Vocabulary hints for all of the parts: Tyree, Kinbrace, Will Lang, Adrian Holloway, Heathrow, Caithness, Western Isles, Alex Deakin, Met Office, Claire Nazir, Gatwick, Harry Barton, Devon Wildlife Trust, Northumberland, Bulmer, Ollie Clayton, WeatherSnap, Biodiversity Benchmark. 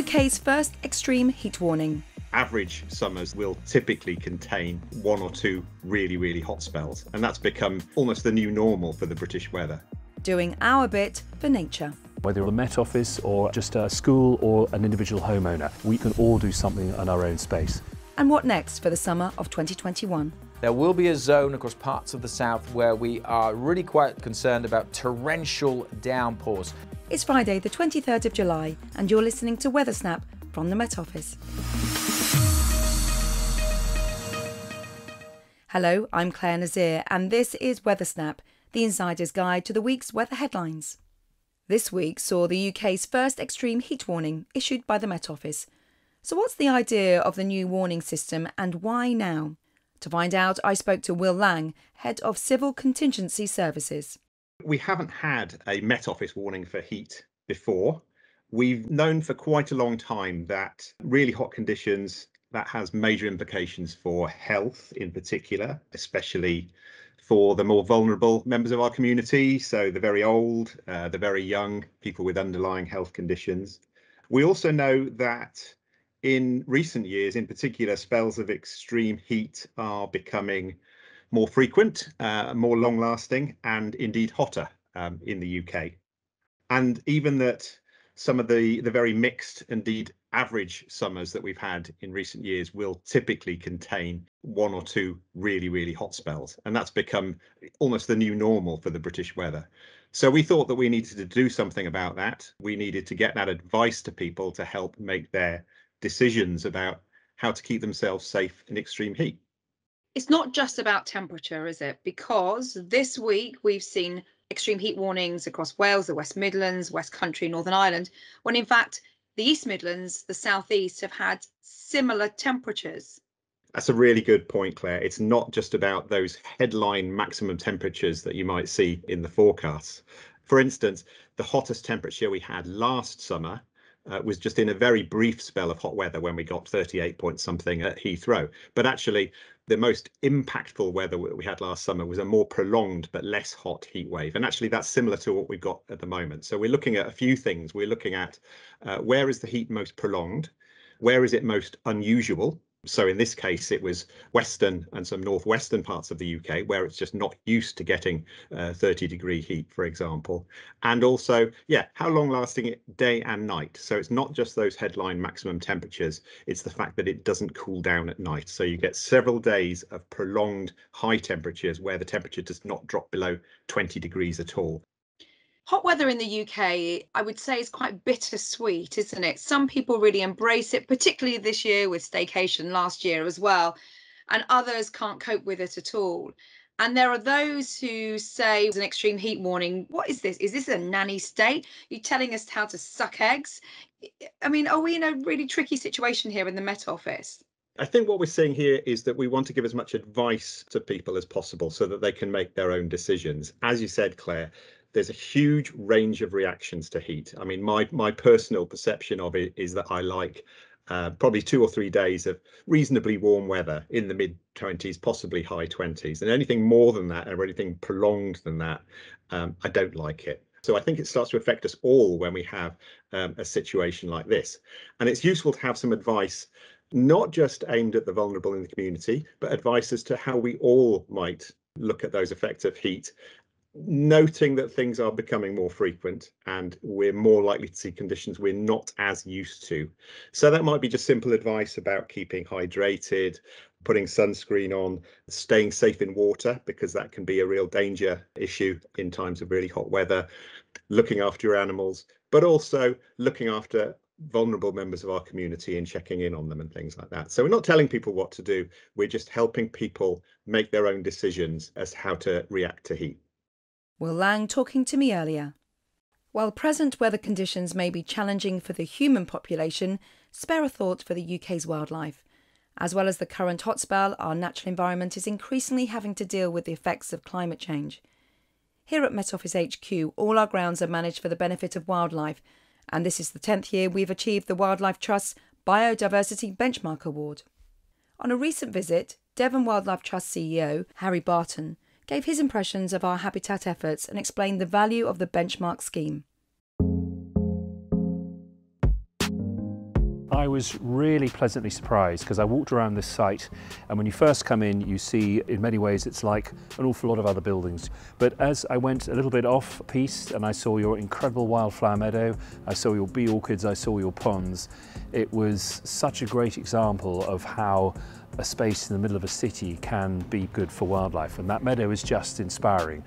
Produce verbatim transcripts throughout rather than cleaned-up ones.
the U K's first extreme heat warning. Average summers will typically contain one or two really, really hot spells, and that's become almost the new normal for the British weather. Doing our bit for nature. Whether the Met Office or just a school or an individual homeowner, we can all do something in our own space. And what next for the summer of twenty twenty-one? There will be a zone across parts of the south where we are really quite concerned about torrential downpours. It's Friday the twenty-third of July and you're listening to WeatherSnap from the Met Office. Hello, I'm Claire Nazir and this is WeatherSnap, the insider's guide to the week's weather headlines. This week saw the U K's first extreme heat warning issued by the Met Office. So what's the idea of the new warning system and why now? To find out, I spoke to Will Lang, Head of Civil Contingency Services. We haven't had a Met Office warning for heat before. We've known for quite a long time that really hot conditions, that has major implications for health in particular, especially for the more vulnerable members of our community, so the very old, uh, the very young, people with underlying health conditions. We also know that in recent years, in particular, spells of extreme heat are becoming more frequent, uh, more long-lasting, and indeed hotter um, in the U K. And even that some of the, the very mixed, indeed average summers that we've had in recent years will typically contain one or two really, really hot spells. And that's become almost the new normal for the British weather. So we thought that we needed to do something about that. We needed to get that advice to people to help make their decisions about how to keep themselves safe in extreme heat. It's not just about temperature, is it? Because this week we've seen extreme heat warnings across Wales, the West Midlands, West Country, Northern Ireland, when in fact the East Midlands, the South East have had similar temperatures. That's a really good point, Claire. It's not just about those headline maximum temperatures that you might see in the forecasts. For instance, the hottest temperature we had last summer uh, was just in a very brief spell of hot weather when we got thirty-eight point something at Heathrow. But actually, the most impactful weather we had last summer was a more prolonged but less hot heat wave. And actually that's similar to what we've got at the moment. So we're looking at a few things. We're looking at uh, where is the heat most prolonged? Where is it most unusual? So in this case, it was western and some northwestern parts of the U K where it's just not used to getting uh, thirty degree heat, for example. And also, yeah, how long lasting it day and night. So it's not just those headline maximum temperatures. It's the fact that it doesn't cool down at night. So you get several days of prolonged high temperatures where the temperature does not drop below twenty degrees at all. Hot weather in the U K, I would say, is quite bittersweet, isn't it? Some people really embrace it, particularly this year with staycation last year as well, and others can't cope with it at all. And there are those who say an extreme heat warning. What is this? Is this a nanny state? You're telling us how to suck eggs? I mean, are we in a really tricky situation here in the Met Office? I think what we're seeing here is that we want to give as much advice to people as possible so that they can make their own decisions. As you said, Claire, there's a huge range of reactions to heat. I mean, my my personal perception of it is that I like uh, probably two or three days of reasonably warm weather in the mid twenties, possibly high twenties. And anything more than that or anything prolonged than that, um, I don't like it. So I think it starts to affect us all when we have um, a situation like this. And it's useful to have some advice, not just aimed at the vulnerable in the community, but advice as to how we all might look at those effects of heat, noting that things are becoming more frequent and we're more likely to see conditions we're not as used to. So that might be just simple advice about keeping hydrated, putting sunscreen on, staying safe in water, because that can be a real danger issue in times of really hot weather, looking after your animals, but also looking after vulnerable members of our community and checking in on them and things like that. So we're not telling people what to do. We're just helping people make their own decisions as to how to react to heat. Will Lang talking to me earlier. While present weather conditions may be challenging for the human population, spare a thought for the U K's wildlife. As well as the current hot spell, our natural environment is increasingly having to deal with the effects of climate change. Here at Met Office H Q, all our grounds are managed for the benefit of wildlife, and this is the tenth year we've achieved the Wildlife Trust's Biodiversity Benchmark Award. On a recent visit, Devon Wildlife Trust C E O Harry Barton gave his impressions of our habitat efforts and explained the value of the benchmark scheme. I was really pleasantly surprised because I walked around this site, and when you first come in you see in many ways it's like an awful lot of other buildings, but as I went a little bit off piste and I saw your incredible wildflower meadow, I saw your bee orchids, I saw your ponds, it was such a great example of how a space in the middle of a city can be good for wildlife, and that meadow is just inspiring.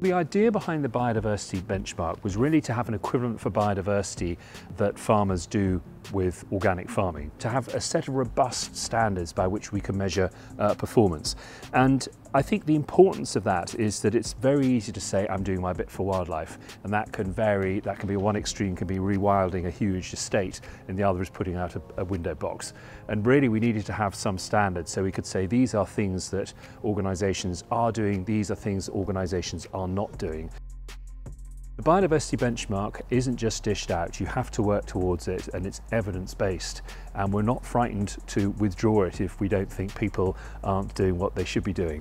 The idea behind the biodiversity benchmark was really to have an equivalent for biodiversity that farmers do with organic farming, to have a set of robust standards by which we can measure uh, performance. And I think the importance of that is that it's very easy to say I'm doing my bit for wildlife, and that can vary. That can be one extreme, can be rewilding a huge estate, and the other is putting out a, a window box. And really we needed to have some standards so we could say these are things that organisations are doing, these are things organisations are not doing. The biodiversity benchmark isn't just dished out, you have to work towards it, and it's evidence-based, and we're not frightened to withdraw it if we don't think people aren't doing what they should be doing.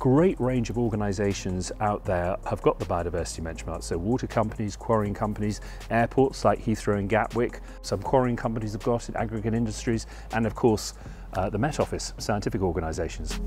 Great range of organisations out there have got the biodiversity benchmark, so water companies, quarrying companies, airports like Heathrow and Gatwick, some quarrying companies have got it, aggregate industries, and of course uh, the Met Office, scientific organisations.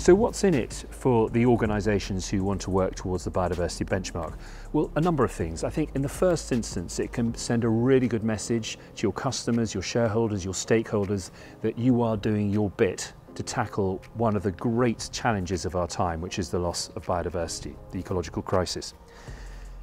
So what's in it for the organisations who want to work towards the biodiversity benchmark? Well, a number of things. I think in the first instance it can send a really good message to your customers, your shareholders, your stakeholders that you are doing your bit to tackle one of the great challenges of our time, which is the loss of biodiversity, the ecological crisis.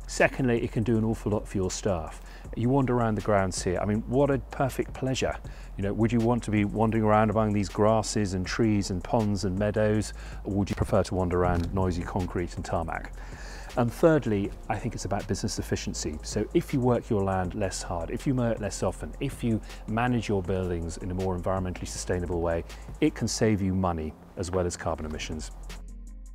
Secondly, it can do an awful lot for your staff. You wander around the grounds here, I mean, what a perfect pleasure. You know, would you want to be wandering around among these grasses and trees and ponds and meadows, or would you prefer to wander around noisy concrete and tarmac? And thirdly, I think it's about business efficiency. So if you work your land less hard, if you mow it less often, if you manage your buildings in a more environmentally sustainable way, it can save you money as well as carbon emissions.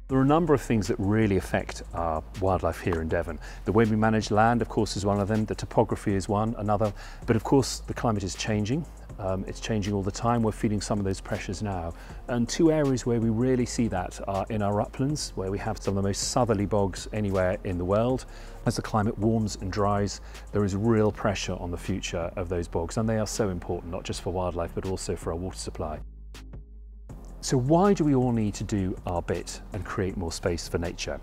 There are a number of things that really affect our wildlife here in Devon. The way we manage land, of course, is one of them. The topography is one, another. But of course, the climate is changing. Um, it's changing all the time. We're feeling some of those pressures now. And two areas where we really see that are in our uplands, where we have some of the most southerly bogs anywhere in the world. As the climate warms and dries, there is real pressure on the future of those bogs. And they are so important, not just for wildlife, but also for our water supply. So why do we all need to do our bit and create more space for nature?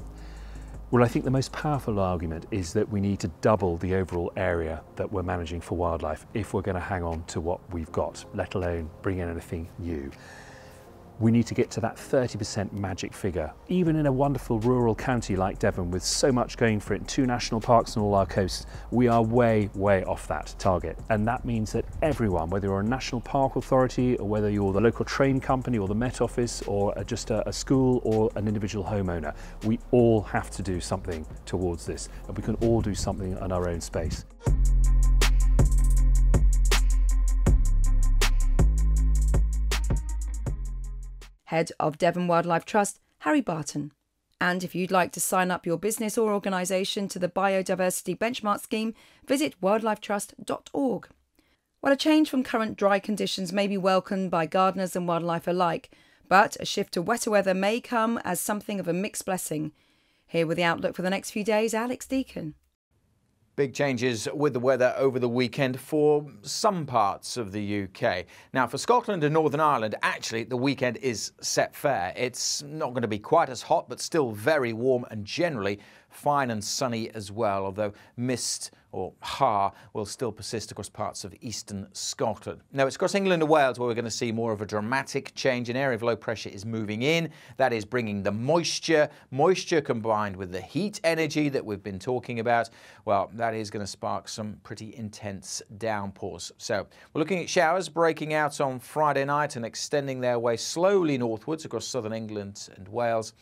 Well, I think the most powerful argument is that we need to double the overall area that we're managing for wildlife if we're going to hang on to what we've got, let alone bring in anything new. We need to get to that thirty percent magic figure. Even in a wonderful rural county like Devon, with so much going for it, and two national parks and all our coasts, we are way, way off that target. And that means that everyone, whether you're a national park authority, or whether you're the local train company, or the Met Office, or just a, a school, or an individual homeowner, we all have to do something towards this. And we can all do something in our own space. Head of Devon Wildlife Trust, Harry Barton. And if you'd like to sign up your business or organisation to the Biodiversity Benchmark Scheme, visit wildlife trust dot org. While a change from current dry conditions may be welcomed by gardeners and wildlife alike, but a shift to wetter weather may come as something of a mixed blessing. Here with the outlook for the next few days, Alex Deakin. Big changes with the weather over the weekend for some parts of the U K. Now, for Scotland and Northern Ireland, actually, the weekend is set fair. It's not going to be quite as hot, but still very warm and generally fine and sunny as well, although mist or har will still persist across parts of eastern Scotland. Now, it's across England and Wales where we're going to see more of a dramatic change. An area of low pressure is moving in. That is bringing the moisture. Moisture combined with the heat energy that we've been talking about, well, that is going to spark some pretty intense downpours. So we're looking at showers breaking out on Friday night and extending their way slowly northwards across southern England and Wales.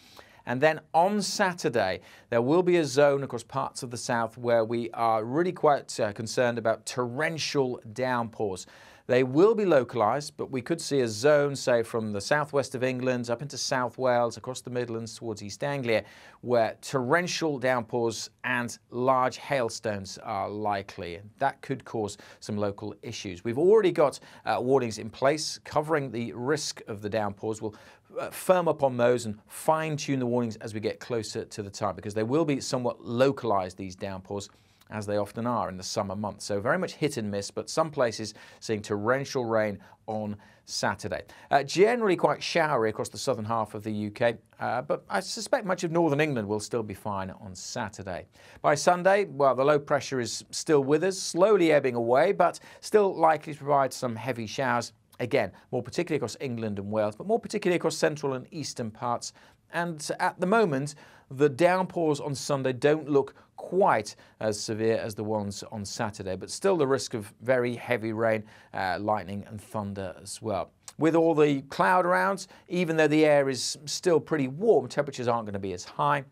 And then on Saturday, there will be a zone across parts of the south where we are really quite uh, concerned about torrential downpours. They will be localised, but we could see a zone, say, from the southwest of England up into South Wales, across the Midlands towards East Anglia, where torrential downpours and large hailstones are likely. That could cause some local issues. We've already got uh, warnings in place covering the risk of the downpours. We'll Uh, firm up on those and fine-tune the warnings as we get closer to the time, because they will be somewhat localised, these downpours. as they often are in the summer months. So very much hit and miss, but some places seeing torrential rain on Saturday. Uh, generally quite showery across the southern half of the U K, uh, but I suspect much of northern England will still be fine on Saturday. By Sunday, well, the low pressure is still with us, slowly ebbing away, but still likely to provide some heavy showers. Again, more particularly across England and Wales, but more particularly across central and eastern parts. And at the moment, the downpours on Sunday don't look quite as severe as the ones on Saturday, but still the risk of very heavy rain, uh, lightning and thunder as well. With all the cloud around, even though the air is still pretty warm, temperatures aren't going to be as high.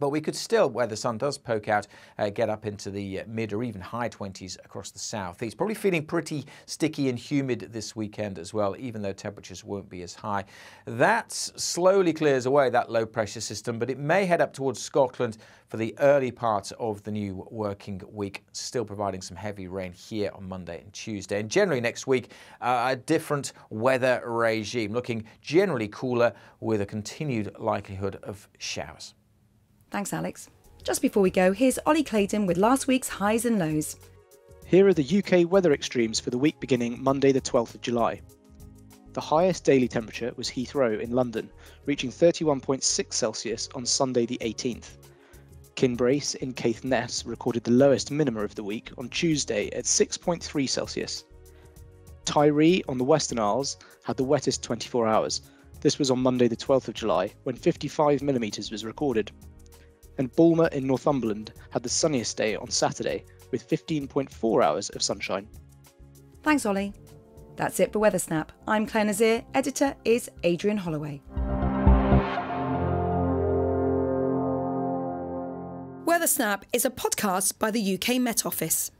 But we could still, where the sun does poke out, uh, get up into the mid or even high twenties across the southeast. Probably feeling pretty sticky and humid this weekend as well, even though temperatures won't be as high. That slowly clears away, that low pressure system, but it may head up towards Scotland for the early part of the new working week, still providing some heavy rain here on Monday and Tuesday. And generally next week, uh, a different weather regime, looking generally cooler with a continued likelihood of showers. Thanks, Alex. Just before we go, here's Ollie Clayton with last week's highs and lows. Here are the U K weather extremes for the week beginning Monday the twelfth of July. The highest daily temperature was Heathrow in London, reaching thirty-one point six Celsius on Sunday the eighteenth. Kinbrace in Caithness recorded the lowest minima of the week on Tuesday at six point three Celsius. Tyree on the Western Isles had the wettest twenty-four hours. This was on Monday the twelfth of July, when fifty-five millimetres was recorded. And Bulmer in Northumberland had the sunniest day on Saturday, with fifteen point four hours of sunshine. Thanks, Ollie. That's it for WeatherSnap. I'm Claire Nazir. Editor is Adrian Holloway. WeatherSnap is a podcast by the U K Met Office.